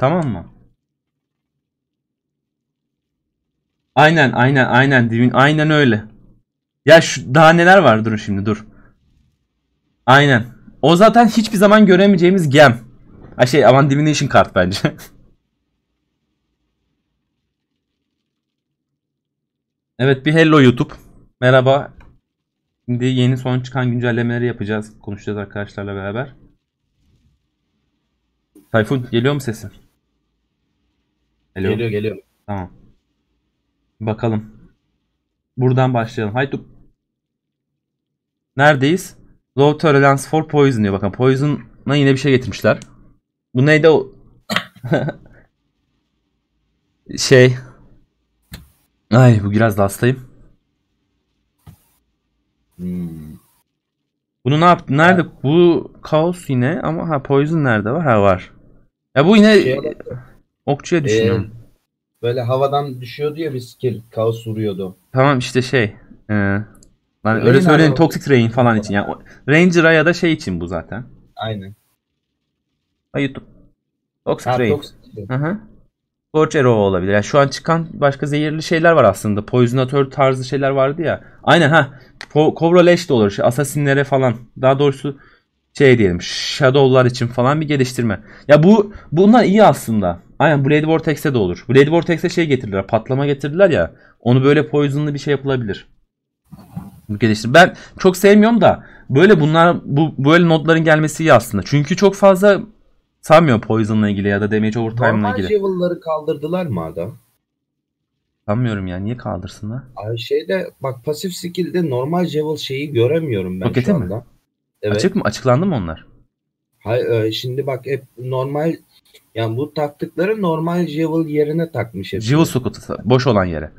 Tamam mı? Aynen Divin, aynen öyle. Ya şu daha neler var, durun şimdi dur. Aynen. O zaten hiçbir zaman göremeyeceğimiz gem. Ha şey, aman Divination kart bence. Evet, bir hello YouTube. Merhaba. Şimdi yeni son çıkan güncellemeleri yapacağız. Konuşacağız arkadaşlarla beraber. Tayfun, geliyor mu sesin? Hello. Geliyor. Tamam. Bakalım. Buradan başlayalım. Haydi. Neredeyiz? Low Tolerance for Poison diyor. Bakın Poison'a yine bir şey getirmişler. Bu neydi o? Şey. Ay, bu biraz da hastayım. Bunu ne yaptı? Nerede? Bu kaos yine ama ha, Poison nerede var? Ha, var. Ya bu yine şey, okçuya düşünüyorum. Böyle havadan düşüyordu ya bir skill, kaos vuruyordu. Tamam işte şey. Yani öyle söyleyin, Toxic Rain falan için. Yani Ranger'a ya da şey için bu zaten. Aynen. YouTube. Toxic Rain. Torch Arrow olabilir. Yani şu an çıkan başka zehirli şeyler var aslında. Poisonatör tarzı şeyler vardı ya. Aynen ha. Cobra Lash de olur. Assassin'lere falan. Daha doğrusu şey diyelim. Shadow'lar için falan bir geliştirme. Ya bunlar iyi aslında. Aynen Blade Vortex'e de olur. Blade Vortex'e şey getirdiler. Patlama getirdiler ya. Onu böyle poison'lu bir şey yapılabilir. Geliştir. Ben çok sevmiyorum da böyle böyle nodların gelmesi iyi aslında. Çünkü çok fazla sanmıyorum Poison'la ilgili ya da Damage Overtime'la ilgili. Normal kaldırdılar mı adam? Sanmıyorum ya. Niye kaldırsınlar? Ay şeyde bak, pasif skill'de normal Jewel şeyi göremiyorum ben Rocket şu anda. Mi? Evet. Açık mı? Açıklandı mı onlar? Hayır, şimdi bak hep normal, yani bu taktıkları normal Jewel yerine takmış hep. Jewel sokutası. Boş olan yere.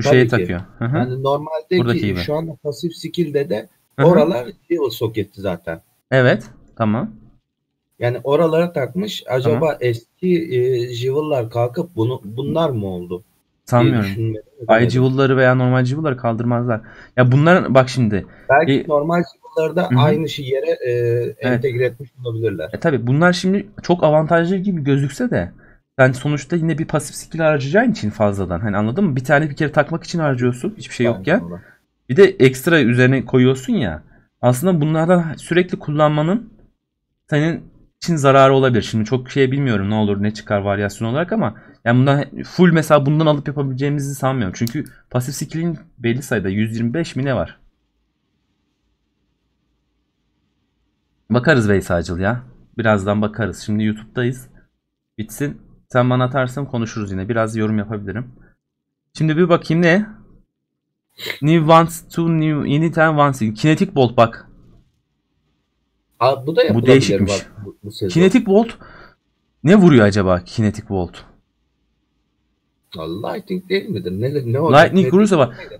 Şu şeye takıyor. Hı-hı. Yani normalde buradaki şu anda pasif skill'de de oralar Jewel soketti zaten. Evet. Tamam. Yani oralara takmış. Acaba eski Jewel'lar kalkıp bunlar mı oldu? Sanmıyorum. Ay Jewel'ları veya normal Jewel'ları kaldırmazlar. Ya bunların bak şimdi. Belki normal Jewel'ları da aynı şey yere entegre etmiş olabilirler. Tabii bunlar şimdi çok avantajlı gibi gözükse de yani sonuçta yine bir pasif skill harcayacağın için fazladan. Hani anladın mı? Bir tane bir kere takmak için harcıyorsun. Hiçbir şey yokken. Bir de ekstra üzerine koyuyorsun ya. Aslında bunlardan sürekli kullanmanın senin için zararı olabilir. Şimdi çok şey bilmiyorum ne olur ne çıkar varyasyon olarak ama yani bundan full mesela bundan alıp yapabileceğimizi sanmıyorum. Çünkü pasif skill'in belli sayıda 125 mi ne var? Bakarız Veysel'cil ya. Birazdan bakarız. Şimdi YouTube'dayız. Bitsin. Sen bana atarsın, konuşuruz yine. Biraz yorum yapabilirim. Şimdi bir bakayım ne? Yeni tane Once. Kinetic Bolt bak. Aa, bu da yapılabilir. Bu değişikmiş. Bak, bu Kinetic Bolt ne vuruyor acaba? Kinetic Bolt. Lightning değil midir? Ne oldu? Lightning vurursa bak.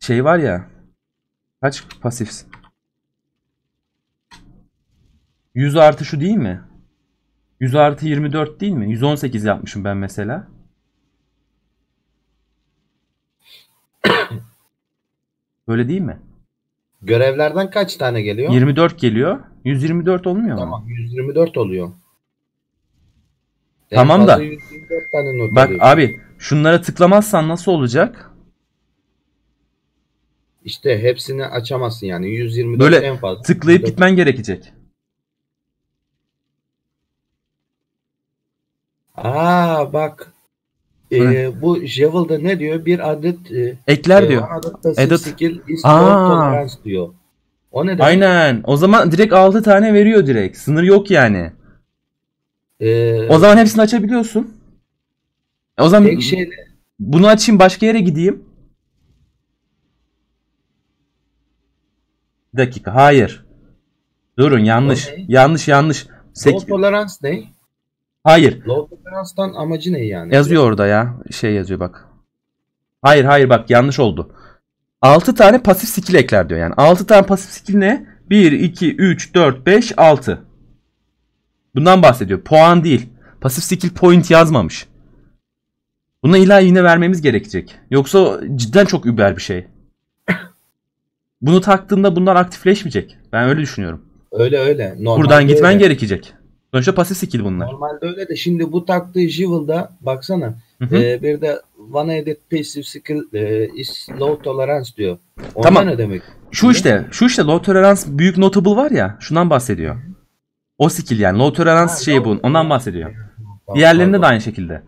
Şey var ya. Kaç pasifsin? 100 artı şu değil mi? 100 artı 24 değil mi? 118 yapmışım ben mesela. Böyle değil mi? Görevlerden kaç tane geliyor? 24 geliyor. 124 olmuyor mu? Tamam, 124 oluyor. Tamam da. 124 tane not bak ediyorsun. Abi şunlara tıklamazsan nasıl olacak? İşte hepsini açamazsın yani. 124 böyle en fazla. Tıklayıp 24. Gitmen gerekecek. Aa bak. Bu Jewel'da ne diyor? Bir adet ekler diyor. Adet skill is tolerance diyor. O ne demek? Aynen. O zaman direkt 6 tane veriyor direkt. Sınır yok yani. O zaman hepsini açabiliyorsun. O zaman tek şeyle bunu açayım, başka yere gideyim. Bir dakika. Hayır. Durun, yanlış. Yanlış. Tolerance ne? Hayır. Low Tolerance'dan amacı ne yani? Yazıyor orada ya. Şey yazıyor bak. Hayır bak, yanlış oldu. 6 tane pasif skill ekler diyor yani. 6 tane pasif skill ne? 1, 2, 3, 4, 5, 6. Bundan bahsediyor. Puan değil. Pasif skill point yazmamış. Buna illa yine vermemiz gerekecek. Yoksa cidden çok über bir şey. Bunu taktığında bunlar aktifleşmeyecek. Ben öyle düşünüyorum. Öyle. Normalde buradan gitmen gerekecek. Sonuçta pasif skill bunlar. Normalde öyle de şimdi bu taktığı Jivel'da baksana. Bir de one edit passive skill is low tolerance diyor. Ondan tamam. Ne demek? Şu ne? Şu işte low tolerance büyük notable var ya. Şundan bahsediyor. O skill yani. Low tolerance şey bu. Ondan bahsediyor. Diğerlerinde de aynı şekilde.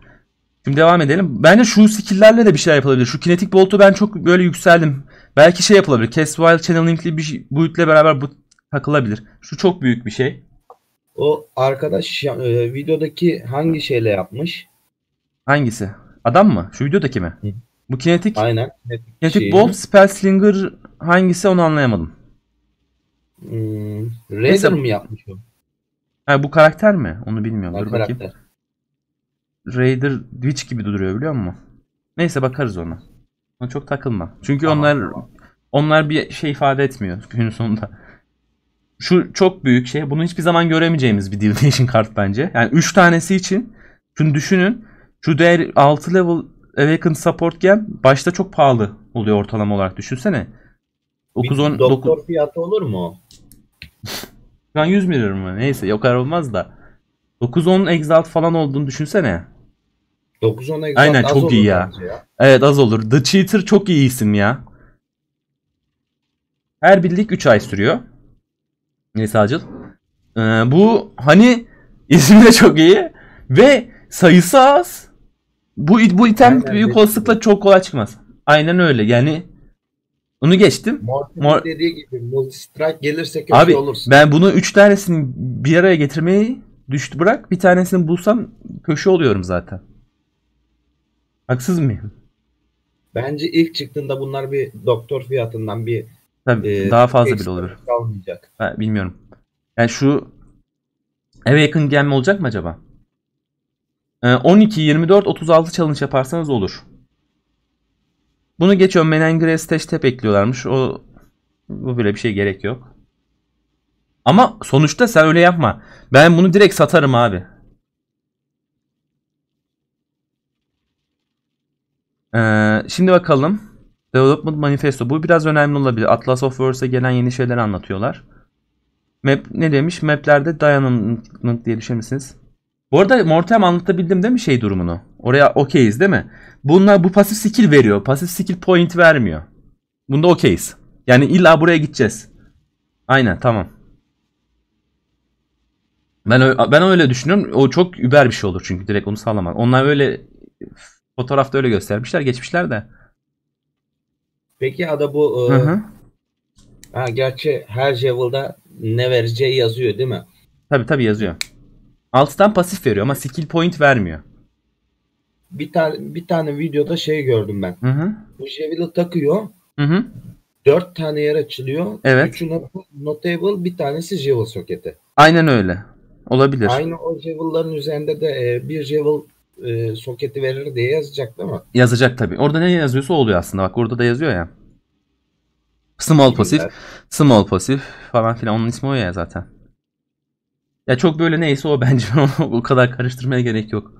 Şimdi devam edelim. Bence şu skill'lerle de bir şeyler yapılabilir. Şu kinetik bolt'u ben çok böyle yükseldim. Belki şey yapılabilir. Cast while channeling'li bir şey, boot'le beraber bu takılabilir. Şu çok büyük bir şey. O arkadaş videodaki hangi şeyle yapmış? Hangisi? Adam mı? Şu videodaki mi? Hı. Bu kinetik. Aynen. Kinetik bolt, Spellslinger hangisi onu anlayamadım. Raider mesela, mi yapmış o? Ha, bu karakter mi? Onu bilmiyorum. Dur bakayım. Raider Witch gibi duruyor biliyor musun? Neyse bakarız ona. Ona çok takılma. Çünkü tamam, onlar bir şey ifade etmiyor günün sonunda. Şu çok büyük şey. Bunu hiçbir zaman göremeyeceğimiz bir Divination kart bence. Yani 3 tanesi için. Şunu düşünün. Şu değer 6 level Awakened Support Gem başta çok pahalı oluyor ortalama olarak. Düşünsene. 9-10... Doktor fiyatı olur mu? Şu an 100 milyon mu? Neyse yok kadar olmaz da. 9-10 Exalt falan olduğunu düşünsene. 9-10 Exalt aynen, az çok olur iyi ya. Evet az olur. The Cheater çok iyi isim ya. Her birlik 3 ay sürüyor. Neyse Acıl. Bu hani ismi de çok iyi. Ve sayısı az. Bu item aynen, büyük olasılıkla çok kolay çıkmaz. Aynen öyle yani. Onu geçtim. Dediği gibi multi-strike gelirse kötü abi, olursun. Ben bunu 3 tanesini bir araya getirmeyi düştü bırak. Bir tanesini bulsam köşe oluyorum zaten. Haksız mıyım? Bence ilk çıktığında bunlar bir doktor fiyatından bir tabii, daha fazla bile olur. Kalmayacak. Ha, bilmiyorum. Yani şu eve yakın gelme olacak mı acaba? 12, 24, 36 challenge yaparsanız olur. Bunu geçiyorum. Menengre Stash Tap ekliyorlarmış. Bu böyle bir şey gerek yok. Ama sonuçta sen öyle yapma. Ben bunu direkt satarım abi. Şimdi bakalım. Development Manifesto. Bu biraz önemli olabilir. Atlas of Worlds'a gelen yeni şeyleri anlatıyorlar. Map ne demiş? Map'lerde dayanıklılık diye düşünürsünüz. Bu arada Mortem anlatabildim değil mi şey durumunu? Oraya okeyiz değil mi? Bunlar bu pasif skill veriyor. Pasif skill point vermiyor. Bunda okeyiz. Yani illa buraya gideceğiz. Aynen tamam. Ben öyle düşünüyorum. O çok über bir şey olur çünkü direkt onu sağlamak. Onlar öyle fotoğrafta öyle göstermişler, geçmişler de. Peki ada bu gerçi her level'da ne vereceği yazıyor değil mi? Tabii yazıyor. Alttan pasif veriyor ama skill point vermiyor. Bir tane videoda şey gördüm ben. Bu level'ı takıyor. 4 tane yer açılıyor. Evet. 3'ü notable, bir tanesi Jewel soketi. Aynen öyle. Olabilir. Aynı o Jewel'ların üzerinde de bir Jewel soketi verir diye yazacak değil mi? Yazacak tabii. Orada ne yazıyorsa oluyor aslında. Bak orada da yazıyor ya. Small pasif. Small pasif falan filan. Onun ismi o ya zaten. Ya çok böyle neyse o bence. O kadar karıştırmaya gerek yok.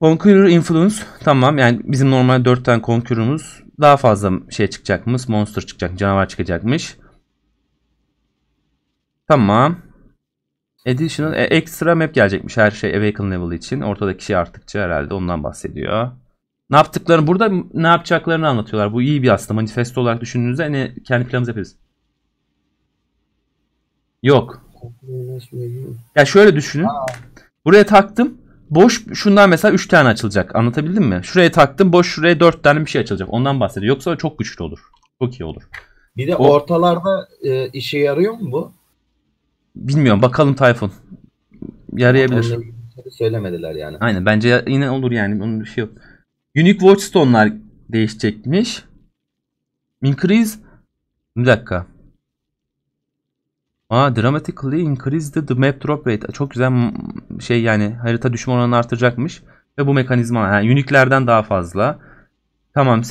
Conqueror Influence. Tamam yani bizim normal 4 tane Conqueror'umuz daha fazla şey çıkacakmış. Monster çıkacak. Canavar çıkacakmış. Tamam. Additional extra map gelecekmiş her şey Awaken level için. Ortadaki şey arttıkça herhalde ondan bahsediyor. Ne yaptıklarını burada ne yapacaklarını anlatıyorlar. Bu iyi bir aslında manifesto olarak düşündüğünüzde hani kendi planımızı yaparız. Yok. Ya şöyle düşünün. Buraya taktım. Boş şundan mesela 3 tane açılacak. Anlatabildim mi? Şuraya taktım. Boş şuraya 4 tane bir şey açılacak. Ondan bahsediyor. Yoksa çok güçlü olur. Çok iyi olur. Bir de ortalarda işe yarıyor mu bu? Bilmiyorum. Bakalım Tayfun. Yarayabilir. Söylemediler yani. Aynen. Bence yine olur yani. Onun bir şey yok. Unique Watchstone'lar değişecekmiş. Increase. Bir dakika. Dramatically increase the map drop rate. Çok güzel şey yani. Harita düşme oranını artıracakmış. Ve bu mekanizma. Yani unique'lerden daha fazla. Tamam.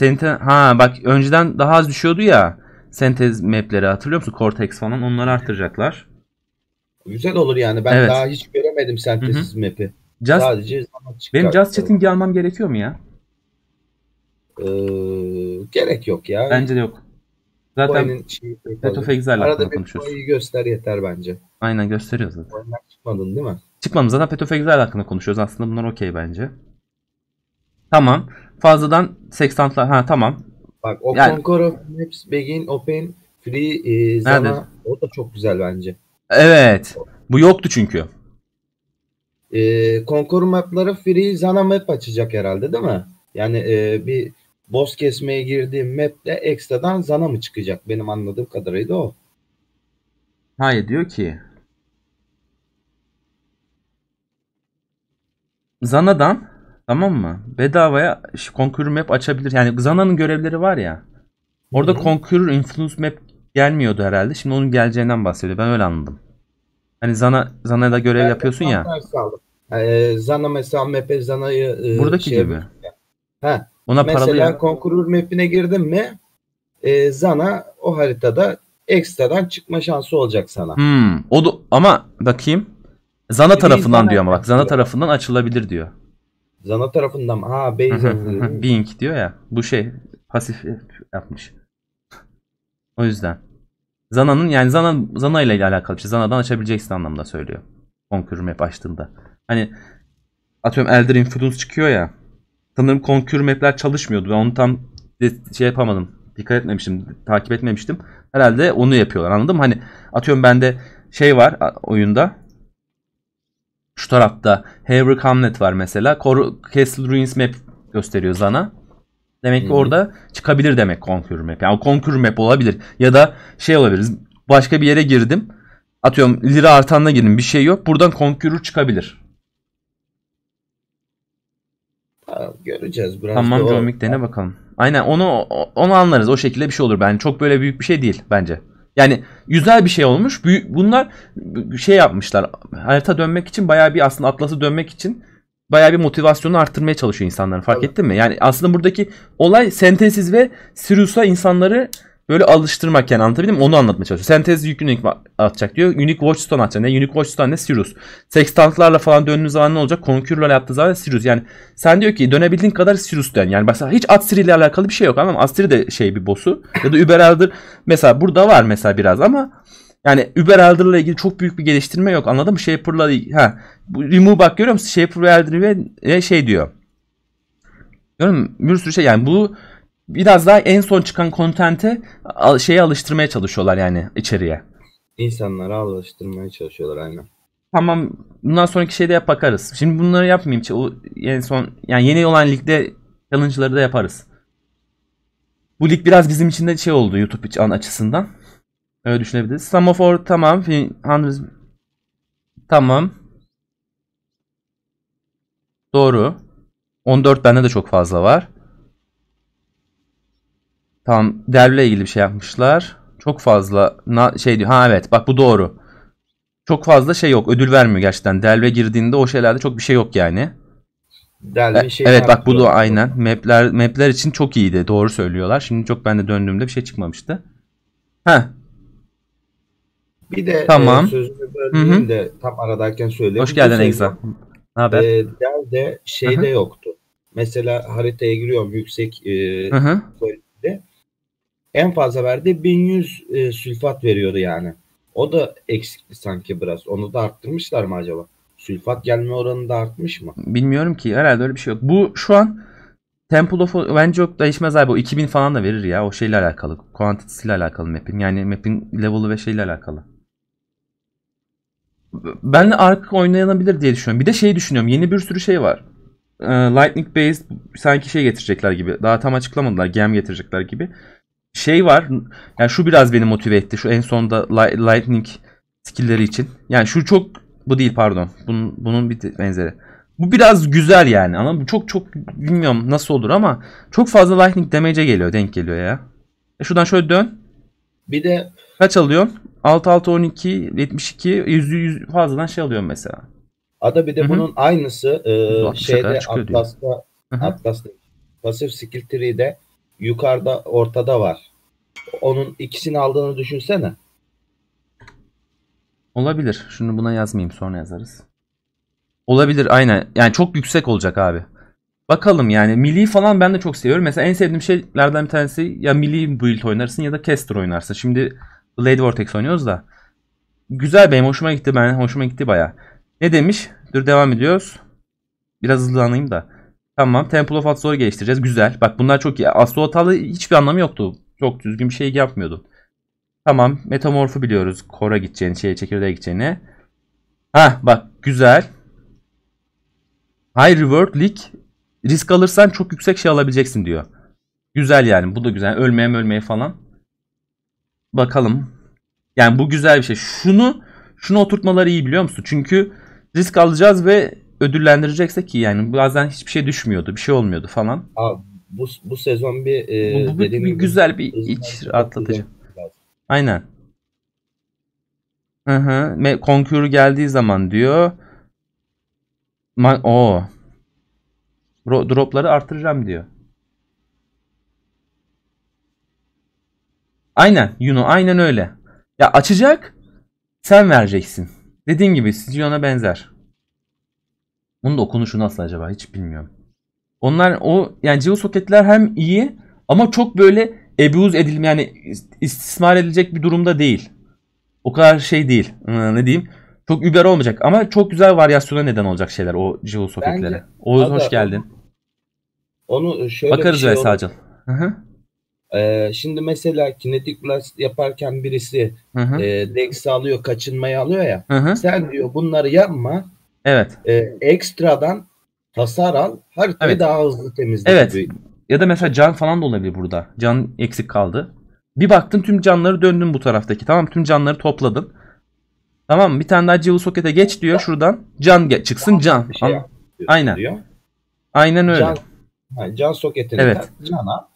Bak önceden daha az düşüyordu ya. Sentez map'leri hatırlıyor musun? Cortex falan. Onları artıracaklar. Güzel olur yani. Ben daha hiç göremedim sentezsiz map'i. Sadece benim Just Chat'in almam gerekiyor mu ya? Gerek yok ya. Bence de yok. Zaten Path of Exile'la arada bir konuyu göster yeter bence. Aynen, gösteriyoruz zaten. Oyundan çıkmadın değil mi? Çıkmadım zaten, Path of Exile hakkında konuşuyoruz aslında, bunlar okey bence. Tamam. Fazladan sextantlar, ha tamam. Bak o yani... Conquer of Maps, Begin, Open, Free, Zana, o da çok güzel bence. Evet. Bu yoktu çünkü. Conquer mapları Free, Zana map açacak herhalde değil mi? Yani bir boss kesmeye girdiğim map'te ekstradan Zana mı çıkacak? Benim anladığım kadarıyla o. Hayır, diyor ki Zana'dan, tamam mı, bedavaya Conqueror Map açabilir. Yani Zana'nın görevleri var ya. Orada Conqueror Influence Map gelmiyordu herhalde. Şimdi onun geleceğinden bahsediyor. Ben öyle anladım. Hani Zana'da görev yapıyorsun ya. Zana mesela map'e Zana'yı buradaki gibi. He. Ona mesela Conqueror Map'ine girdin mi Zana o haritada ekstradan çıkma şansı olacak sana. O da, ama bakayım. Zana tarafından diyor ama bak. Zana tarafından açılabilir diyor. Zana tarafından. Ha, Beyzan. Bing diyor ya. Bu şey pasif yapmış. O yüzden. Zana'nın yani Zana ile alakalı bir şey. Zana'dan açabileceksin anlamda söylüyor. Conqueror Map açtığında. Hani atıyorum Elder Influence çıkıyor ya. Sanırım Conqueror Map'ler çalışmıyordu. Ben onu tam şey yapamadım. Dikkat etmemiştim. Takip etmemiştim. Herhalde onu yapıyorlar. Anladın mı? Hani atıyorum bende şey var oyunda. Şu tarafta Haverick Hamlet var mesela. Castle Ruins Map gösteriyor Zana. Demek ki orada çıkabilir demek Conqueror Map. Yani Conqueror Map olabilir. Ya da şey olabilir. Başka bir yere girdim. Atıyorum lira artanına girdim. Bir şey yok. Buradan Conqueror çıkabilir. Göreceğiz. Biraz tamam. Comik dene bakalım. Aynen onu anlarız. O şekilde bir şey olur. Yani çok böyle büyük bir şey değil bence. Yani güzel bir şey olmuş. Bunlar şey yapmışlar. Harita dönmek için bayağı bir, aslında Atlas'ı dönmek için bayağı bir motivasyonu arttırmaya çalışıyor insanların. Fark ettin mi? Yani aslında buradaki olay Synthesis ve Sirius'a insanları böyle alıştırmak, yani anlatabildim mi? Onu anlatmaya çalışıyor. Synthesis unique atacak diyor. Unique Watchstone atacak. Ne unique Watchstone ne Sirius. Sextantlarla falan döndüğün zaman ne olacak? Conqueror'la yaptığı zaman Sirius. Yani sen diyor ki dönebildiğin kadar Sirius dön. Yani mesela hiç Astri ile alakalı bir şey yok ama Astri de şey bir boss'u. Ya da Uber Elder mesela burada var mesela biraz ama yani Uber Elder'la ilgili çok büyük bir geliştirme yok. Anladın mı? Shaper'la remove bak, görüyor musun? Shaper ve Elder'ı şey diyor. Görüyor musun? Bir sürü şey yani bu. Biraz daha en son çıkan kontente şeye alıştırmaya çalışıyorlar yani içeriye. İnsanları alıştırmaya çalışıyorlar aynen. Tamam, bundan sonraki şeyde bakarız. Şimdi bunları yapmayayım. O en son yani yeni olan ligde challenge'ları da yaparız. Bu lig biraz bizim için de şey oldu YouTube açısından. Öyle düşünebiliriz. Some of our tamam. Tamam. Doğru. 14 bende de çok fazla var. Tamam, derle ilgili bir şey yapmışlar. Çok fazla şey diyor. Ha evet, bak bu doğru. Çok fazla şey yok. Ödül vermiyor gerçekten. Derle girdiğinde o şeylerde çok bir şey yok yani. Şey evet bak bu da aynen. Map'ler için çok iyiydi. Doğru söylüyorlar. Şimdi çok ben de döndüğümde bir şey çıkmamıştı. Ha. Bir de tamam. Sözünü böldüğüm de tam aradayken söyleyeyim. Hoş geldin Egza. Ne haber? Derle şeyde yoktu. Mesela haritaya giriyorum yüksek en fazla verdiği 1100 sülfat veriyordu yani. O da eksikti sanki biraz. Onu da arttırmışlar mı acaba? Sülfat gelme oranı da artmış mı? Bilmiyorum ki. Herhalde öyle bir şey yok. Bu şu an Temple of bence yok, değişmez abi. O 2000 falan da verir ya. O şeyle alakalı. Quantity'siyle alakalı map'in. Yani map'in level'ı ve şeyle alakalı. Ben de arka oynayabilir diye düşünüyorum. Bir de şey düşünüyorum. Yeni bir sürü şey var. Lightning Based sanki şey getirecekler gibi. Daha tam açıklamadılar. Gem getirecekler gibi. Şey var. Yani şu biraz beni motive etti. Şu en sonda Lightning skill'leri için. Yani şu çok bu değil pardon. Bunun bir benzeri. Bu biraz güzel yani. Ama çok bilmiyorum nasıl olur ama çok fazla Lightning damage'e geliyor. Denk geliyor ya. Şuradan şöyle dön. Bir de kaç alıyorsun? 6, 12, 72, 100 fazladan şey alıyorum mesela. Ada bir de bunun aynısı şeyde Atlas'ta pasif skill tree'de yukarıda ortada var. Onun ikisini aldığını düşünsene. Olabilir. Şunu buna yazmayayım, sonra yazarız. Olabilir aynen. Yani çok yüksek olacak abi. Bakalım yani. Milli falan ben de çok seviyorum. Mesela en sevdiğim şeylerden bir tanesi ya milli build oynarsın ya da caster oynarsın. Şimdi Blade Vortex oynuyoruz da. Güzel, benim hoşuma gitti. Hoşuma gitti baya. Ne demiş? Dur devam ediyoruz. Biraz hızlanayım da. Tamam. Temple of Atzor'u geliştireceğiz. Güzel. Bak bunlar çok iyi. Astrotal'da hiçbir anlamı yoktu. Çok düzgün bir şey yapmıyordu. Tamam. Metamorf'u biliyoruz. Kor'a gideceğini, çekirdeğe gideceğini. Ha bak güzel. High Reward League. Risk alırsan çok yüksek şey alabileceksin diyor. Güzel yani. Bu da güzel. Ölmeye falan. Bakalım. Yani bu güzel bir şey. Şunu oturtmaları iyi biliyor musun? Çünkü risk alacağız ve ödüllendirecekse ki yani bazen hiçbir şey düşmüyordu. Bir şey olmuyordu falan. Abi, bu sezon bir dediğim gibi güzel bir iç rahatlatıcı. Aynen. Hı. Konkür geldiği zaman diyor. O. Dropları artıracağım diyor. Aynen. Aynen öyle. Ya açacak. Sen vereceksin. Dediğim gibi Sion'a benzer. Bunun da okunuşu nasıl acaba hiç bilmiyorum. Onlar o yani GeoSocket'ler hem iyi ama çok böyle abuse edilme yani istismar edilecek bir durumda değil. O kadar şey değil. Ne diyeyim? Çok über olmayacak ama çok güzel varyasyona neden olacak şeyler o GeoSocket'lere. Oğuz hoş geldin. Onu şöyle bakarız ve Sağcan. Şimdi mesela Kinetic Blast yaparken birisi Dex'i alıyor, kaçınmayı alıyor ya. Hı-hı. Sen diyor bunları yapma. Evet. Ekstradan hasar al. Haritayı daha hızlı temizle. Evet. Gibi. Ya da mesela can falan da olabilir burada. Can eksik kaldı. Bir baktın tüm canları döndün bu taraftaki. Tamam, tüm canları topladın. Tamam mı? Bir tane daha GeoSocket'e geç diyor şuradan. Can çıksın can. Şey aynen. Diyor. Aynen öyle. Can soketine cana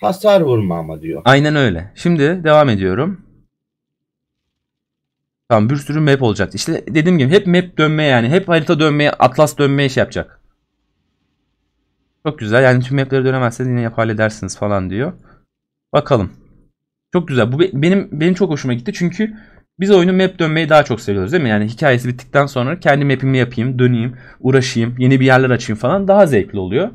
hasar vurma ama diyor. Aynen öyle. Şimdi devam ediyorum. Tamam, bir sürü map olacak. İşte dediğim gibi hep map dönmeye yani. Hep harita dönmeye, atlas dönmeye şey yapacak. Çok güzel. Yani tüm mapleri dönemezseniz yine halledersiniz falan diyor. Bakalım. Çok güzel. Bu benim çok hoşuma gitti. Çünkü biz oyunu map dönmeyi daha çok seviyoruz değil mi? Yani hikayesi bittikten sonra kendi map'imi yapayım, döneyim, uğraşayım, yeni bir yerler açayım falan daha zevkli oluyor.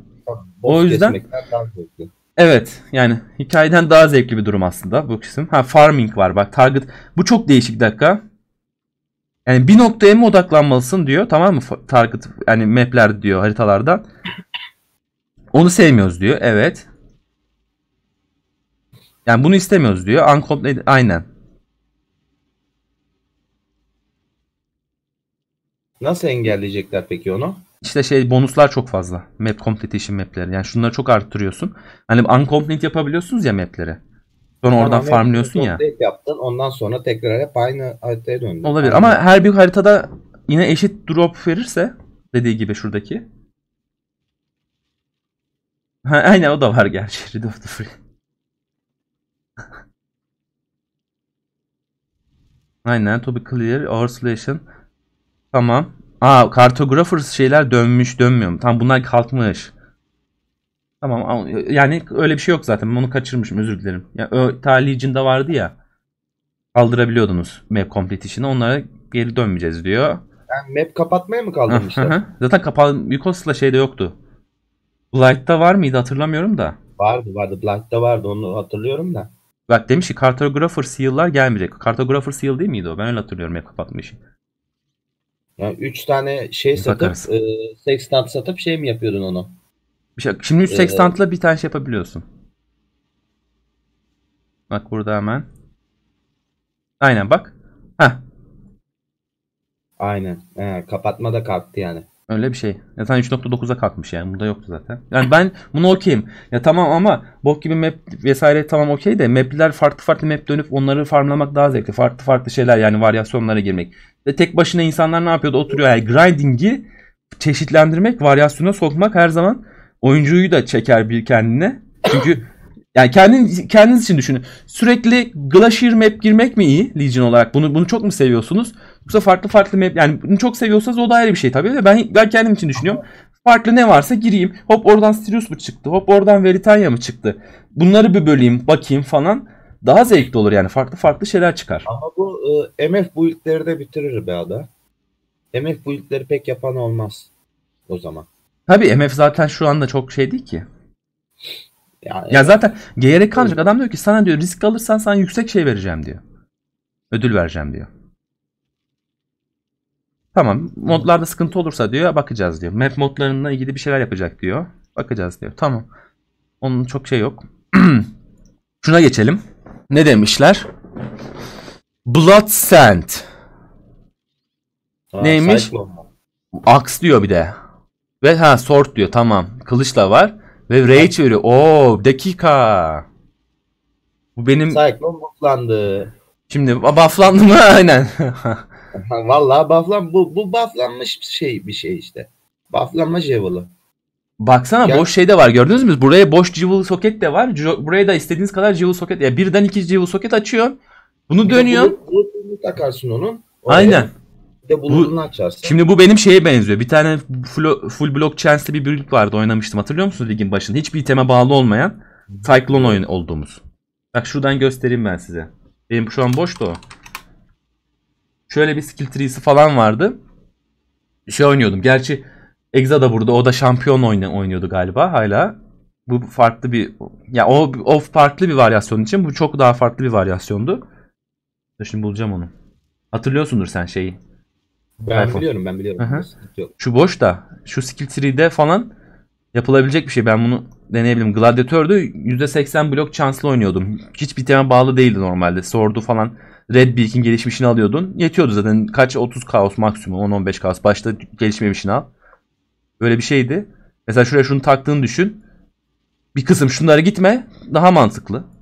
O yüzden daha zevkli. Evet yani hikayeden daha zevkli bir durum aslında bu kısım. Ha farming var bak target. Bu çok değişik dakika. Yani bir noktaya mı odaklanmalısın diyor, tamam mı? Target yani map'ler diyor haritalarda. Onu sevmiyoruz diyor. Evet. Yani bunu istemiyoruz diyor. Uncomplete aynen. Nasıl engelleyecekler peki onu? İşte bonuslar çok fazla. Map completion map'leri. Yani şunları çok arttırıyorsun. Hani uncomplete yapabiliyorsunuz ya map'leri. Sonra oradan farmlıyorsun ya. Yaptın, ondan sonra tekrar hep aynı haritaya döndün. Olabilir aynı. Ama her bir haritada yine eşit drop verirse dediği gibi şuradaki. Ha, aynen o da var gerçi. Red of the Free. Aynen to be clear our solution. Tamam. Aa Cartographers şeyler dönmüş dönmüyor mu? Tamam bunlar kalkmış. Tamam yani öyle bir şey yok zaten. Ben onu kaçırmışım, özür dilerim. Ya yani, Legion'de vardı ya. Kaldırabiliyordunuz map completion'ı. Onlara geri dönmeyeceğiz diyor. Yani map kapatmaya mı kaldırmışlar? Zaten Yukos'la şeyde yoktu. Blight'da var mıydı hatırlamıyorum da. Vardı. Blight'da vardı, onu hatırlıyorum da. Bak demiş ki Cartographers yıllar gelmeyecek. Cartographers yıl değil miydi o? Ben öyle hatırlıyorum map kapatmışı. Yani 3 tane şey satıp sextant satıp şey mi yapıyordun onu? Şimdi 3 sextantla bir tane şey yapabiliyorsun. Bak burada hemen. Aynen bak. Heh. Aynen. Kapatma da kalktı yani. Öyle bir şey. Zaten 3.9'a kalkmış yani. Bunda yoktu zaten. Yani ben bunu okeyim. Ya tamam ama bok gibi map vesaire tamam okey de map'ler farklı map dönüp onları farmlamak daha zevkli. Farklı şeyler yani varyasyonlara girmek. Ve tek başına insanlar ne yapıyordu? Oturuyor yani grinding'i çeşitlendirmek, varyasyona sokmak her zaman oyuncuyu da çeker bir kendine. Çünkü yani kendiniz için düşünün. Sürekli Glacier map girmek mi iyi Legion olarak? Bunu çok mu seviyorsunuz? Yoksa farklı map yani bunu çok seviyorsanız o da ayrı bir şey tabii de ben kendim için düşünüyorum. Farklı ne varsa gireyim. Hop oradan Sirius mu çıktı? Hop oradan Veritania mı çıktı? Bunları bir böleyim, bakayım falan. Daha zevkli olur yani. Farklı şeyler çıkar. Ama bu MF build'leri de bitirir be ada. MF build'leri pek yapan olmaz o zaman. Tabii MF zaten şu anda çok şey değil ki. Ya zaten GRK kalacak adam diyor ki sana diyor risk alırsan sana yüksek şey vereceğim diyor. Ödül vereceğim diyor. Tamam modlarda sıkıntı olursa diyor bakacağız diyor. Map modlarına ilgili bir şeyler yapacak diyor. Bakacağız diyor. Tamam. Onun çok şey yok. Şuna geçelim. Ne demişler? Blood Sand. Neymiş? Axe diyor bir de. Ve ha sword diyor tamam. Kılıçla var. Ve rage veriyor. Oo dakika. Bu benim... Cyclone bufflandı. Şimdi bufflandı mı? Aynen. Vallahi bufflan bu bufflanmış bir şey işte. Bufflanma jewel'ı. Baksana ya. Boş şey de var gördünüz mü? Buraya boş jewel soket de var. Buraya da istediğiniz kadar jewel soket. Ya yani birden iki jewel soket açıyor. Bunu dönüyor. Bunu takarsın onun. Oraya. Aynen. De bu, şimdi bu benim şeye benziyor. Bir tane full block chance'li bir build vardı oynamıştım. Hatırlıyor musunuz ligin başında? Hiçbir iteme bağlı olmayan Cyclone oyun olduğumuz. Bak şuradan göstereyim ben size. Benim şu an boştu o. Şöyle bir skill tree'si falan vardı. Şey oynuyordum. Gerçi Exa da burada. O da şampiyon oynuyordu galiba hala. Bu farklı bir... Ya yani o farklı bir varyasyon için. Bu çok daha farklı bir varyasyondu. Şimdi bulacağım onu. Hatırlıyorsundur sen şeyi. Ben biliyorum. Şu boş da, şu skill tree'de falan yapılabilecek bir şey. Ben bunu deneyebilirim. Gladiator'du %80 blok chance'lı oynuyordum. Hiç biteme bağlı değildi normalde. Sordu falan. Red Beak'in gelişmişini alıyordun. Yetiyordu zaten. Kaç? 30 kaos maksimum. 10-15 kaos. Başta gelişmemişini al. Böyle bir şeydi. Mesela şuraya şunu taktığını düşün. Bir kısım şunlara gitme. Daha mantıklı.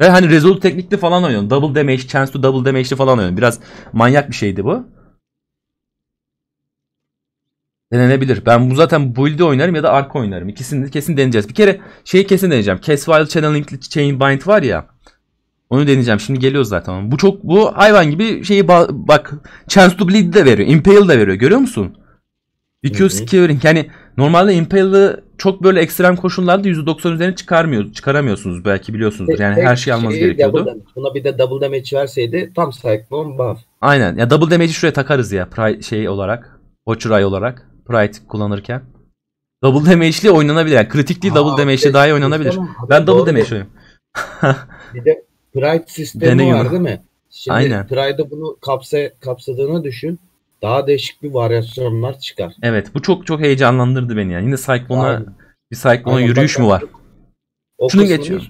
Ve hani resolve teknikli falan oynuyorum. Double damage, chance to double damage'li falan oynuyorum. Biraz manyak bir şeydi bu. Denenebilir. Ben bu zaten build'i oynarım ya da arc oynarım. İkisini kesin deneyeceğiz. Bir kere şeyi kesin deneyeceğim. Caswile Channeling'li Chainbind var ya. Onu deneyeceğim. Şimdi geliyor zaten. Bu hayvan gibi şeyi bak chance to bleed de veriyor. Impale de veriyor. Görüyor musun? BQ skewering. Yani normalde Impale'ı çok böyle ekstrem koşullarda %90 üzerine çıkaramıyorsunuz belki biliyorsunuzdur. Yani her şey almanız gerekiyordu. Buna bir de double damage verseydi tam Cyclone buff. Aynen. Ya double damage'i şuraya takarız ya Pride şey olarak. Watcher Eye olarak Pride kullanırken. Double damage'li oynanabilir. Yani kritik değil double damage'li daha iyi oynanabilir. Ben double damage oynuyorum. Bir de Pride sistemi var değil mi? Şimdi aynen. Pride'ı bunu kapsadığını düşün. Daha değişik bir varyasyonlar çıkar. Evet bu çok çok heyecanlandırdı beni yani. Yine Cyclone'a bir Cyclone yürüyüş mü var? Şunu geçiyor.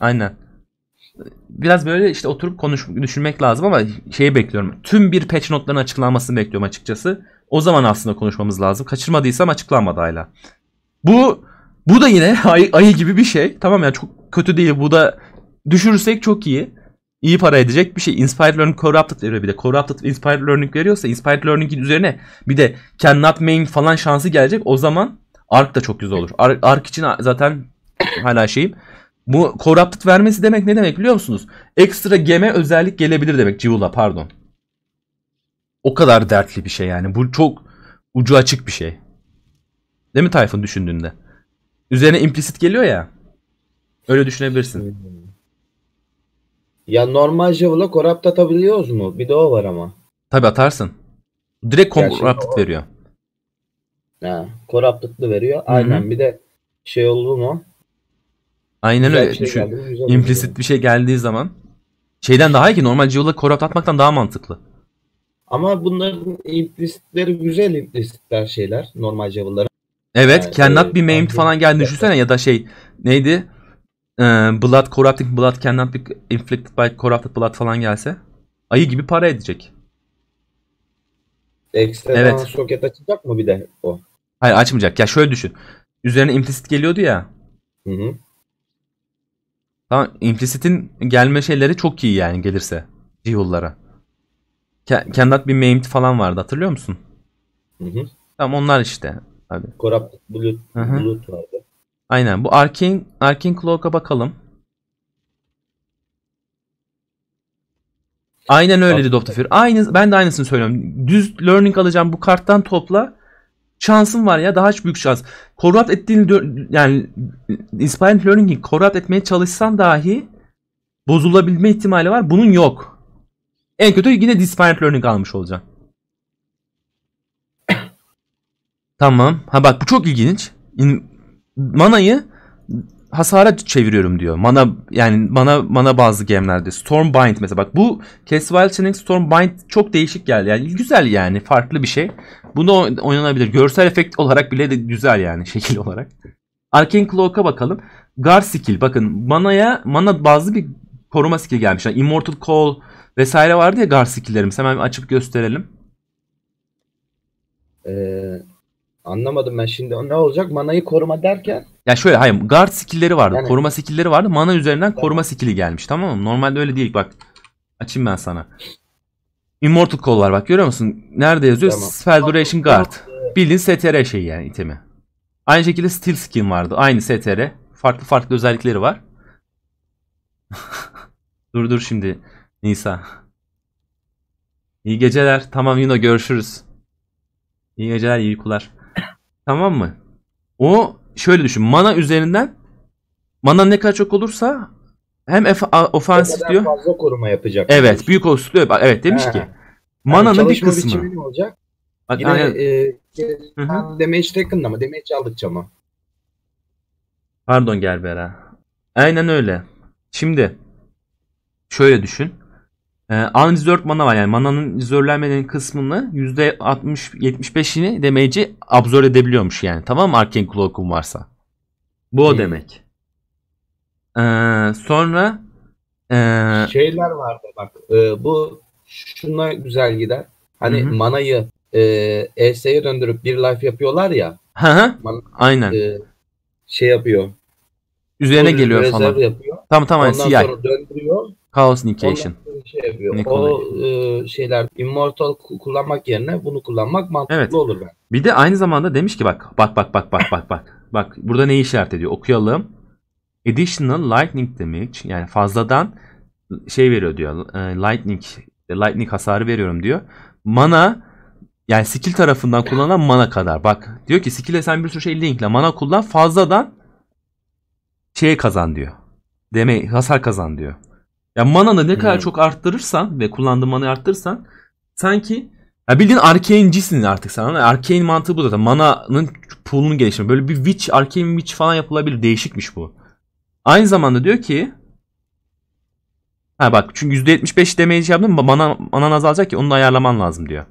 Aynen. Biraz böyle işte oturup düşünmek lazım ama şeyi bekliyorum. Tüm bir patch notların açıklanmasını bekliyorum açıkçası. O zaman aslında konuşmamız lazım. Kaçırmadıysam açıklanmadı hala. Bu da yine ayı gibi bir şey. Tamam ya yani çok kötü değil. Bu da düşürürsek çok iyi. İyi para edecek bir şey. Inspired Learning Corrupted veriyor bir de. Corrupted Inspired Learning veriyorsa Inspired Learning'in üzerine bir de Cannot Main falan şansı gelecek. O zaman Ark da çok güzel olur. Ark için zaten hala şeyim. Bu Corrupted vermesi demek ne demek biliyor musunuz? Ekstra geme özellik gelebilir demek. Jewel'a pardon. O kadar dertli bir şey yani. Bu çok ucu açık bir şey. Değil mi Tayfun düşündüğünde? Üzerine implicit geliyor ya. Öyle düşünebilirsin. Ya normal Javel'a Corrupt atabiliyoruz mu? Bir de o var ama. Tabi atarsın. Direkt Corrupted veriyor. Ha, Corrupted'lı veriyor. Aynen. Hı-hı. Bir de şey oldu mu? Aynen güzel öyle. Bir şey implicit bir şey geldiği zaman. Şeyden daha iyi ki normal Javel'a Corrupt atmaktan daha mantıklı. Ama bunların implicitleri güzel implicitler şeyler. Normal Javel'lara. Evet. Yani, cannot be maimed falan geldi. Düşünsene ya da şey neydi? Blood, Corrupting Blood, Cannot be Inflicted by Corrupted Blood falan gelse ayı gibi para edecek. Ekstradan evet. Soket açacak mı bir de o? Hayır açmayacak. Ya şöyle düşün. Üzerine implicit geliyordu ya. Hı. Tamam. Implicit'in gelme şeyleri çok iyi yani gelirse. Jewel'lara. Cannot be Maimed falan vardı. Hatırlıyor musun? Hı. Tamam onlar işte. Abi. Corrupted Blood vardı. Aynen bu Arcane Cloak'a bakalım. Aynen öyle dedi Optifir. Ben de aynısını söylüyorum. Düz learning alacağım bu karttan topla. Şansım var ya daha büyük şans. Corrupt ettiğini yani Inspired Learning'i corrupt etmeye çalışsan dahi bozulabilme ihtimali var. Bunun yok. En kötü yine Inspired Learning almış olacaksın. Tamam. Ha bak bu çok ilginç. Manayı hasara çeviriyorum diyor. Mana yani mana bazı game'lerde Stormbind mesela bak bu Castlevania Chainlink Stormbind çok değişik geldi. Yani güzel yani farklı bir şey. Bunu oynanabilir. Görsel efekt olarak bile de güzel yani şekil olarak. Arcane Cloak'a bakalım. Guard skill bakın mana bazı bir koruma skill gelmiş. Yani Immortal Call vesaire vardı ya guard skill'lerimiz. Hemen açıp gösterelim. Anlamadım ben şimdi ne olacak manayı koruma derken? Ya yani şöyle hayır guard skill'leri vardı yani, koruma skill'leri vardı mana üzerinden tamam. Koruma skill'i gelmiş tamam mı? Normalde öyle değil bak açayım ben sana. Immortal Call var bak görüyor musun? Nerede yazıyor? Tamam. Spell Duration Guard. Tamam. Bildiğin STR şeyi yani itemi. Aynı şekilde Steel Skin vardı aynı STR farklı özellikleri var. dur şimdi Nisa. İyi geceler tamam Yuno görüşürüz. İyi geceler, iyi uykular. Tamam mı? O şöyle düşün. Mana üzerinden mana ne kadar çok olursa hem ofansif diyor. Ne kadar fazla koruma yapacak. Evet. Büyük olsun diyor. Evet demiş ki. Mana'nın yani bir kısmı. Ne olacak? Bak, yine damage taken'da mı? Damage aldıkça mı? Pardon Gerbera. Aynen öyle. Şimdi şöyle düşün. Unreserved mana var yani mananın rezervlenmediğinin kısmını %60-75'ini damage'i absorbe edebiliyormuş yani tamam mı Arcane Cloak'un varsa. Bu o demek. Sonra şeyler vardı bak bu şuna güzel gider hani hı. Manayı ES'ye döndürüp bir life yapıyorlar ya. Hı. Aynen. Şey yapıyor. Üzerine geliyor falan. Yapıyor. Tamam ondan CI. Sonra döndürüyor. Chaos Negation. Şeyler Immortal kullanmak yerine bunu kullanmak mantıklı evet. Olur ben. Bir de aynı zamanda demiş ki bak. Bak burada neyi işaret ediyor? Okuyalım. Additional lightning damage yani fazladan şey veriyor diyor. Lightning hasarı veriyorum diyor. Mana yani skill tarafından kullanılan mana kadar. Bak diyor ki skill'e sen bir sürü şey linkle mana kullan fazladan şeye kazan diyor. Hasar kazan diyor. Ya mananı ne kadar çok arttırırsan ve kullandığın manayı arttırırsan sanki ya bildiğin arcane'cisin artık sen. Arcane mantığı bu zaten. Mananın pool'unu geliştirme. Böyle bir witch, arcane witch falan yapılabilir. Değişikmiş bu. Aynı zamanda diyor ki ha bak çünkü %75 damage yaptın manan azalacak ki onu da ayarlaman lazım diyor.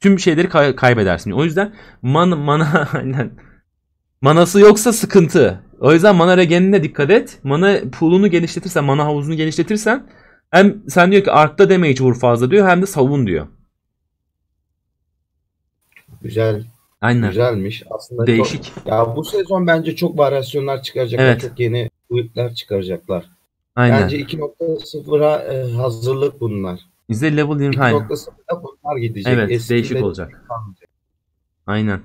Tüm şeyleri kaybedersin. O yüzden mana aynen. Manası yoksa sıkıntı. O yüzden mana regenine dikkat et. Mana pool'unu genişletirsen, mana havuzunu genişletirsen hem sen diyor ki arkta damage vur fazla diyor hem de savun diyor. Güzel. Aynen. Güzelmiş. Aslında değişik. Ya bu sezon bence çok varyasyonlar çıkaracaklar. Evet. Çok yeni boyutlar çıkaracaklar. Aynen. Bence 2.0'a hazırlık bunlar. Bize level 20. 2.0'da bunlar gidecek. Evet. Eskiden değişik olacak. Aynen.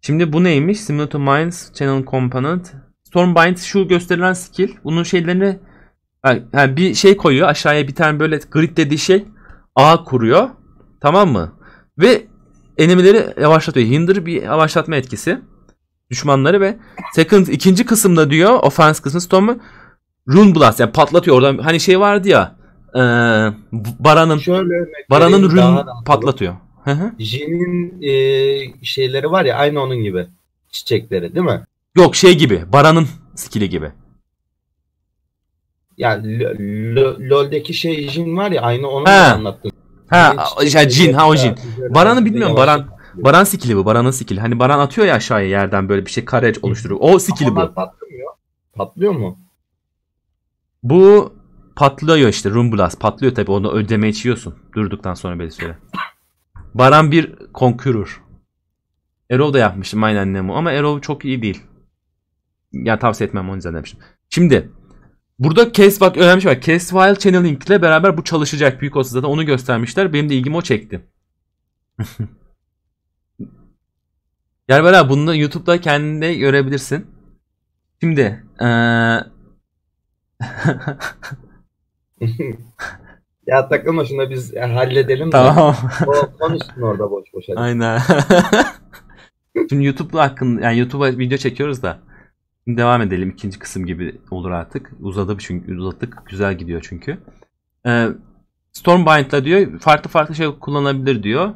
Şimdi bu neymiş? Similar to Mines Channel Component. Stormbind şu gösterilen skill. Bunun şeylerini yani bir şey koyuyor. Aşağıya bir tane böyle grid dediği şey ağ kuruyor. Tamam mı? Ve enemileri yavaşlatıyor. Hinder bir yavaşlatma etkisi. Düşmanları ve ikinci kısımda diyor offense kısmı Storm'u Rune Blast yani patlatıyor. Oradan hani şey vardı ya Baran'ın Rune patlatıyor. Jin'in şeyleri var ya aynı onun gibi çiçekleri değil mi? Yok şey gibi Baran'ın skill'i gibi. Yani LoL'deki şey Jin var ya aynı onu anlattım. O Jin. Baran'ı bilmiyorum Baran skill'i bu Baran'ın skill'i. Hani Baran atıyor ya aşağıya yerden böyle bir şey kare oluşturuyor. O skill'i bu. Patlıyor mu? Bu patlıyor işte Rune Blast patlıyor tabi onu ödeme içiyorsun durduktan sonra belli süre. Baran bir Conqueror. Arrow da yapmıştım aynen Nemo ama Arrow çok iyi değil. Yani tavsiye etmem onu yüzden demiştim. Şimdi burada önemli şey var. Castlevania Chainlink ile beraber bu çalışacak. Büyük olsa zaten onu göstermişler. Benim de ilgimi o çekti. Gerbera bunu YouTube'da kendinde görebilirsin. Şimdi ya takılma şuna biz halledelim. Tamam. Konuşsun orada boş boş. Hadi. Aynen. Şimdi YouTube'la yani YouTube'a video çekiyoruz da. Şimdi devam edelim ikinci kısım gibi olur artık. Uzattık. Güzel gidiyor çünkü. Stormbind'la diyor farklı şey kullanılabilir diyor.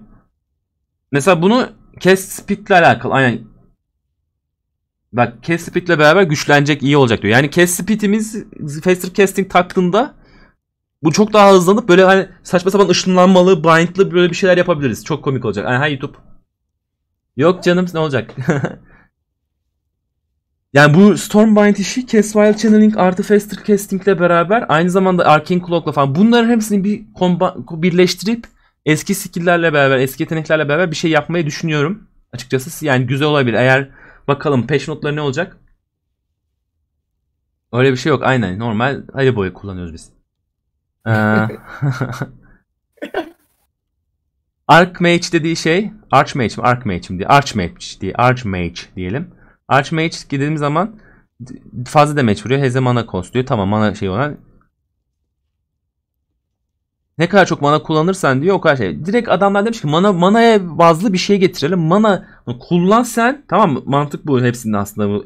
Mesela bunu Cast Speed ile alakalı. Aynen. Bak Cast Speed ile beraber güçlenecek, iyi olacak diyor. Yani Cast Speed'imiz Faster Casting taktığında bu çok daha hızlanıp böyle hani saçma sapan ışınlanmalı, bindlı böyle bir şeyler yapabiliriz. Çok komik olacak. Aha YouTube. Yok canım ne olacak? Yani bu Stormbind işi Cast Wild Channeling artı Faster Casting ile beraber aynı zamanda Arcane Clock'la falan bunların hepsini birleştirip eski skill'lerle beraber, eski yeteneklerle beraber bir şey yapmayı düşünüyorum. Açıkçası yani güzel olabilir. Eğer bakalım patch notları ne olacak? Öyle bir şey yok. Aynen normal Haribo'yu kullanıyoruz biz. Archmage dediği şey Archmage mi? Archmage mi diye. Archmage diyelim. Archmage dediğimiz zaman fazla damage vuruyor. Heze mana cost diyor. Tamam mana şey olan. Ne kadar çok mana kullanırsan diyor o kadar şey. Direkt adamlar demiş ki manaya bazlı bir şey getirelim. Mana kullan sen. Tamam mı? Mantık bu hepsinin aslında.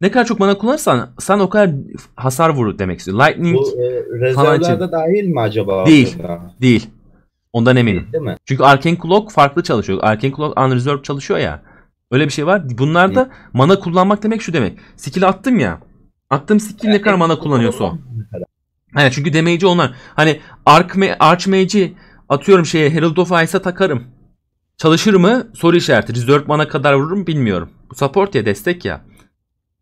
Ne kadar çok mana kullanırsan sen o kadar hasar vurur demek istiyor. Lightning bu, rezervlerde dahil mi acaba? Değil. Orada? Değil. Ondan eminim. Değil mi? Çünkü Arcane Clock farklı çalışıyor. Arcane Clock unreserved çalışıyor ya. Öyle bir şey var. Bunlar da mana kullanmak demek şu demek. Skill'i attım ya. Attığım skill ne kadar mana kullanıyorsa o. Aynen çünkü damage'i onlar. Hani Archmage'i atıyorum şeye Herald of Ice'a takarım. Çalışır mı? Soru işareti. Reserve mana kadar vururum bilmiyorum. Bu support ya, destek ya.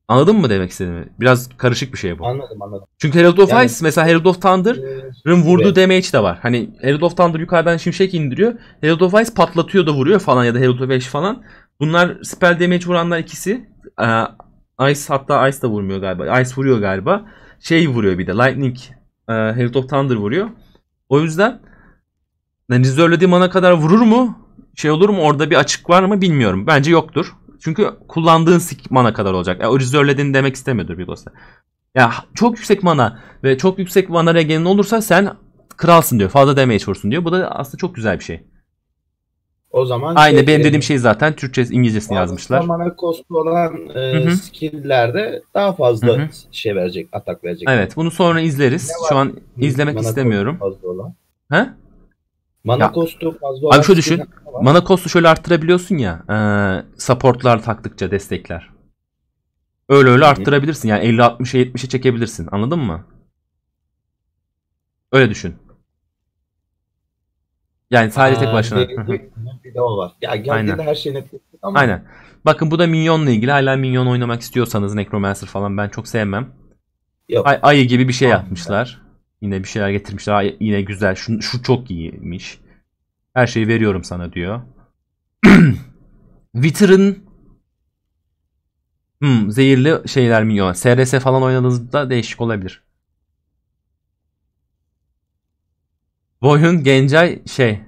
Anladın mı demek istediğimi? Biraz karışık bir şey bu. Anladım. Çünkü Herald of yani, Ice mesela Herald of Thunder'ın vurduğu damage de var. Hani Herald of Thunder yukarıdan şimşek indiriyor. Herald of Ice patlatıyor da vuruyor falan ya da Herald of Ash falan. Bunlar spell damage vuranlar ikisi. Ice hatta Ice da vurmuyor galiba. Ice vuruyor galiba. Şey vuruyor bir de Lightning. Herald of Thunder vuruyor. O yüzden yani reservelediği mana kadar vurur mu? Şey olur mu? Orada bir açık var mı bilmiyorum. Bence yoktur. Çünkü kullandığın mana kadar olacak. Yani o reservelediğini demek istemiyordur bir dostlar. Yani çok yüksek mana ve çok yüksek mana regenin olursa sen kralsın diyor. Fazla damage vursun diyor. Bu da aslında çok güzel bir şey. O zaman aynı benim dediğim şey zaten Türkçesi İngilizcesini yazmışlar. Mana costu olan skill'lerde daha fazla şey verecek, atak verecek. Evet, bunu sonra izleriz. Şu an izlemek istemiyorum. Ha? Mana costu fazla olan. Abi şöyle düşün. Mana costu şöyle arttırabiliyorsun ya. Supportlar taktıkça destekler. Öyle arttırabilirsin. Yani 50 60'a 70'e çekebilirsin. Anladın mı? Öyle düşün. Yani sadece tek başına. Bir de o var. Ya geldiğinde her şeyi net ettik ama. Aynen. Bakın bu da Minyon'la ilgili. Hala Minyon oynamak istiyorsanız Necromancer falan ben çok sevmem. Yok. Ayı gibi bir şey yapmışlar. Yine bir şeyler getirmişler. Yine güzel. Şu çok iyiymiş. Her şeyi veriyorum sana diyor. Wither'ın zehirli şeyler Minyon. SRS falan oynadığınızda değişik olabilir. Boyun Gencay şey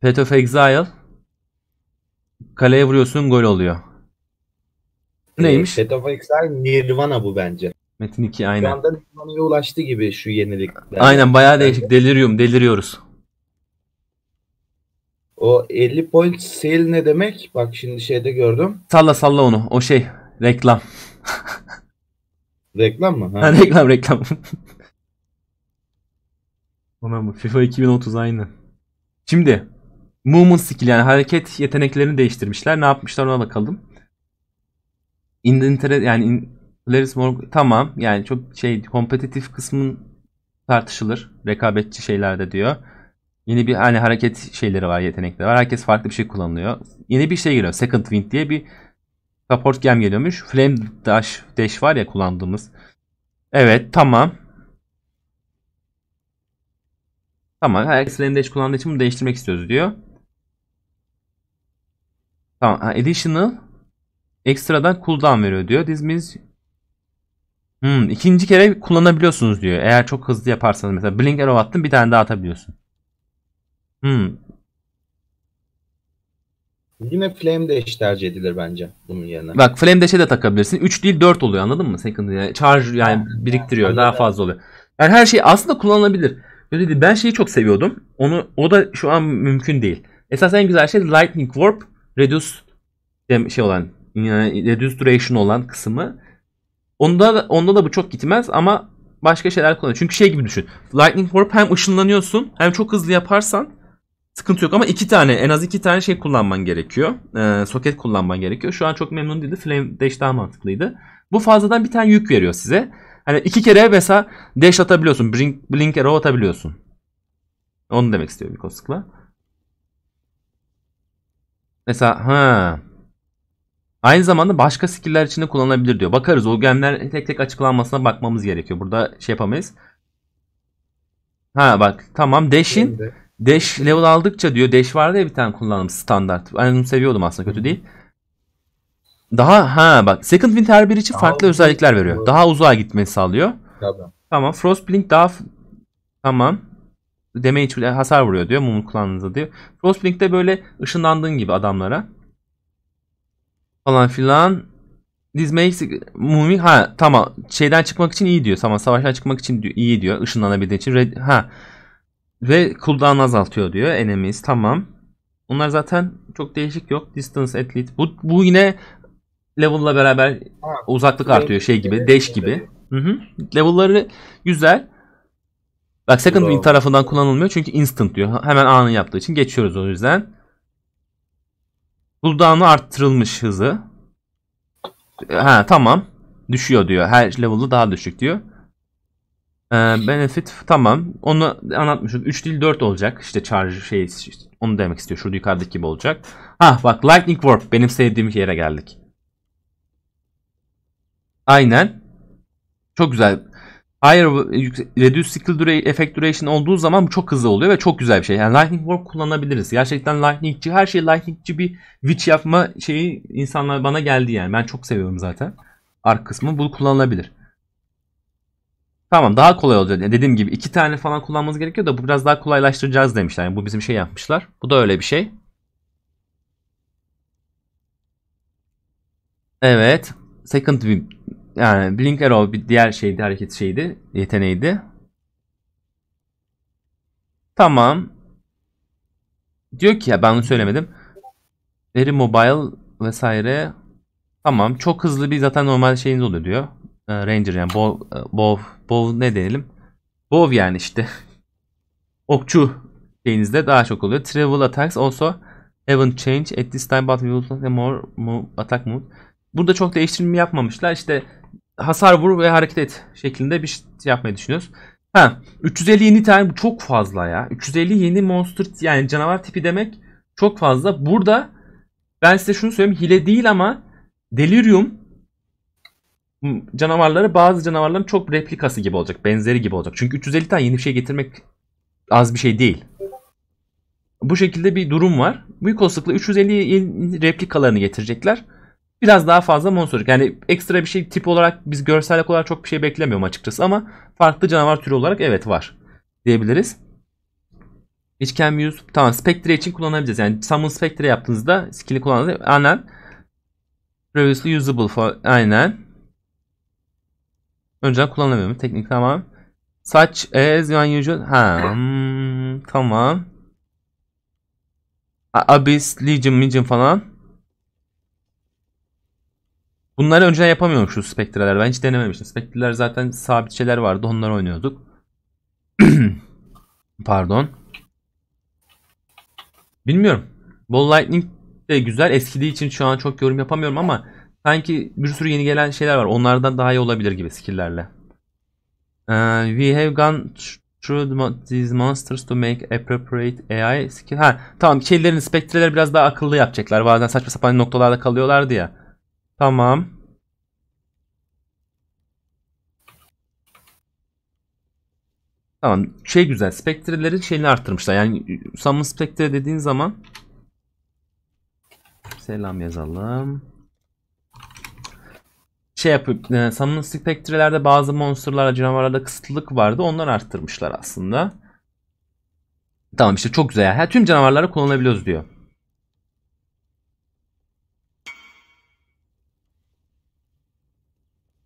Path of Exile kaleye vuruyorsun gol oluyor. Neymiş? Path of Exile Nirvana bu bence. Metin 2 aynen. Yandan Nirvana'ya ulaştı gibi şu yenilikler. Aynen bayağı değişik. Deliriyoruz. O 50 point sale ne demek? Bak şimdi şeyde gördüm. Salla onu. O şey reklam. Reklam mı? Ha? Reklam. FIFA 2030 aynı. Şimdi movement skill yani hareket yeteneklerini değiştirmişler. Ne yapmışlar ona bakalım. Tamam yani çok şey kompetitif kısmın tartışılır. Rekabetçi şeylerde diyor. Yeni bir hani hareket şeyleri var, yetenekleri var. Herkes farklı bir şey kullanılıyor. Yeni bir şey geliyor. Second Wind diye bir support gem geliyormuş. Flame Dash var ya kullandığımız. Evet tamam. Tamam, herkes Flame Dash kullandığı için bunu değiştirmek istiyoruz diyor. Tamam, additional ekstradan cooldown veriyor diyor. İkinci kere kullanabiliyorsunuz diyor. Eğer çok hızlı yaparsanız mesela Blink Arrow attın bir tane daha atabiliyorsun. Yine Flame Dash tercih edilir bence bunun yerine. Bak Flame Dash'e de takabilirsin. 3 değil 4 oluyor anladın mı? Second yani charge yani biriktiriyor. Daha fazla oluyor. Yani her şey aslında kullanılabilir. Ben şeyi çok seviyordum. O da şu an mümkün değil. Esas en güzel şey Lightning Warp Reduce Duration olan kısmı. Onda da bu çok gitmez ama başka şeyler kullanıyor. Çünkü şey gibi düşün. Lightning Warp hem ışınlanıyorsun hem çok hızlı yaparsan Sıkıntı yok ama en az iki tane şey kullanman gerekiyor. Soket kullanman gerekiyor. Şu an çok memnun değildi. Flame Dash daha mantıklıydı. Bu fazladan bir tane yük veriyor size. Hani iki kere mesela Dash atabiliyorsun. Blink Arrow atabiliyorsun. Onu demek istiyor bir koskla. Mesela ha. Aynı zamanda başka skill'ler için de kullanılabilir diyor. Bakarız, o gemler tek tek açıklanmasına bakmamız gerekiyor. Burada şey yapamayız. Ha bak tamam, Dash level aldıkça diyor. Dash vardı ya bir tane, kullandım standart. Ben onu seviyordum aslında, kötü değil. Daha ha bak Second Wind her biri için farklı özellikler veriyor. Daha uzağa gitmeyi sağlıyor. Tabii. Tamam, Frostblink daha tamam. Damage hasar vuruyor diyor mumu kullandığınızda diyor. Frostblink'te böyle ışınlandığın gibi adamlara falan filan. Mumi ha tamam, şeyden çıkmak için iyi diyor. Tamam, savaştan çıkmak için iyi diyor. Işınlanabildiği için ha. Ve cooldown'ı azaltıyor diyor. Enemies tamam. Onlar zaten çok değişik yok. Distance athlete. Bu yine level'la beraber uzaklık artıyor şey gibi, dash gibi. Hı. Level'ları güzel. Bak Second Wind tarafından kullanılmıyor çünkü instant diyor. Hemen anı yaptığı için geçiyoruz o yüzden. Cooldown'ı arttırılmış hızı. Ha tamam. Düşüyor diyor. Her level'ı daha düşük diyor. Benefit tamam. Onu anlatmıştık. 3 değil 4 olacak. İşte charge şey işte, onu demek istiyor. Şurada yukarıdaki gibi olacak. Ha bak Lightning Warp, benim sevdiğim yere geldik. Aynen. Çok güzel. Hayır, Reduce Skill Effect Duration olduğu zaman bu çok hızlı oluyor ve çok güzel bir şey. Yani Lightning Warp kullanabiliriz. Gerçekten Lightning'ci, her şey Lightning'ci bir witch yapma şeyi insanlar bana geldi yani. Ben çok seviyorum zaten. Ark kısmı bu kullanılabilir. Tamam, daha kolay olacak. Dediğim gibi iki tane falan kullanmanız gerekiyor da bu biraz daha kolaylaştıracağız demişler. Yani bu bizim şey yapmışlar. Bu da öyle bir şey. Evet. Second Wind. Yani Blink Arrow bir diğer şeydi, hareket şeydi, yeteneğiydi. Tamam. Diyor ki ya ben onu söylemedim. Very mobile vesaire. Tamam, çok hızlı bir zaten normal şeyiniz oluyor diyor. Ranger yani bow ne diyelim? Bow yani işte. Okçu şeyinizde daha çok oluyor. Travel attacks also haven't changed at this time but we will have more attack mode. Burada çok değiştirme yapmamışlar. İşte hasar vur ve hareket et şeklinde bir şey yapmayı düşünüyoruz. Ha, 350 yeni tane, bu çok fazla ya. 350 yeni monster yani canavar tipi demek çok fazla. Burada ben size şunu söyleyeyim, hile değil ama delirium canavarları bazı canavarların çok replikası gibi olacak. Benzeri gibi olacak. Çünkü 350 tane yeni bir şey getirmek az bir şey değil. Bu şekilde bir durum var. Büyük olasılıkla 350 yeni replikalarını getirecekler. Biraz daha fazla monster. Yani ekstra bir şey tip olarak biz görsellik olarak çok bir şey beklemiyorum açıkçası ama farklı canavar türü olarak evet var diyebiliriz. Hiç can use. Tamam, Spectre için kullanabileceğiz. Yani Summon Spectre yaptığınızda skill'i kullanabilirsiniz. Aynen. Previously usable for. Aynen. Önceden kullanamıyorum. Teknik tamam. Such as unusual. Ha, tamam. Abyss, Legion falan. Bunları önceden yapamıyorum şu spektreler. Ben hiç denememiştim. Spektreler zaten sabit şeyler vardı. Onları oynuyorduk. Pardon. Bilmiyorum. Ball Lightning de güzel. Eskidiği için şu an çok yorum yapamıyorum ama sanki bir sürü yeni gelen şeyler var. Onlardan daha iyi olabilir gibi skill'lerle. We have gone through these monsters to make appropriate AI skill. Ha, tamam. Şeylerin spektreleri biraz daha akıllı yapacaklar. Bazen saçma sapan noktalarda kalıyorlardı ya. Tamam. Tamam. Şey güzel. Spectre'lerin şeyini arttırmışlar. Yani Summon Spectre dediğin zaman selam yazalım. Şey yapıp Summon Spectre'lerde bazı monsterlara, canavarlarda kısıtlılık vardı. Ondan arttırmışlar aslında. Tamam işte çok güzel. Yani tüm canavarlara kullanabiliyoruz diyor.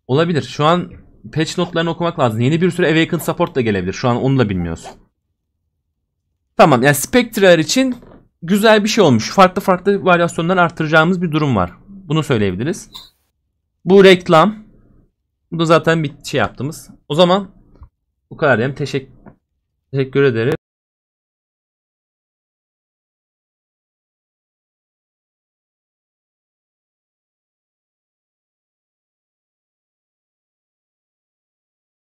Olabilir. Şu an patch notlarını okumak lazım. Yeni bir sürü Awakened Support da gelebilir. Şu an onu da bilmiyoruz. Tamam. Yani Spectre'ler için güzel bir şey olmuş. Farklı farklı varyasyonları arttıracağımız bir durum var. Bunu söyleyebiliriz. Bu reklam. Bu da zaten bir şey yaptığımız. O zaman bu kadar diyeyim. Teşekkür ederim.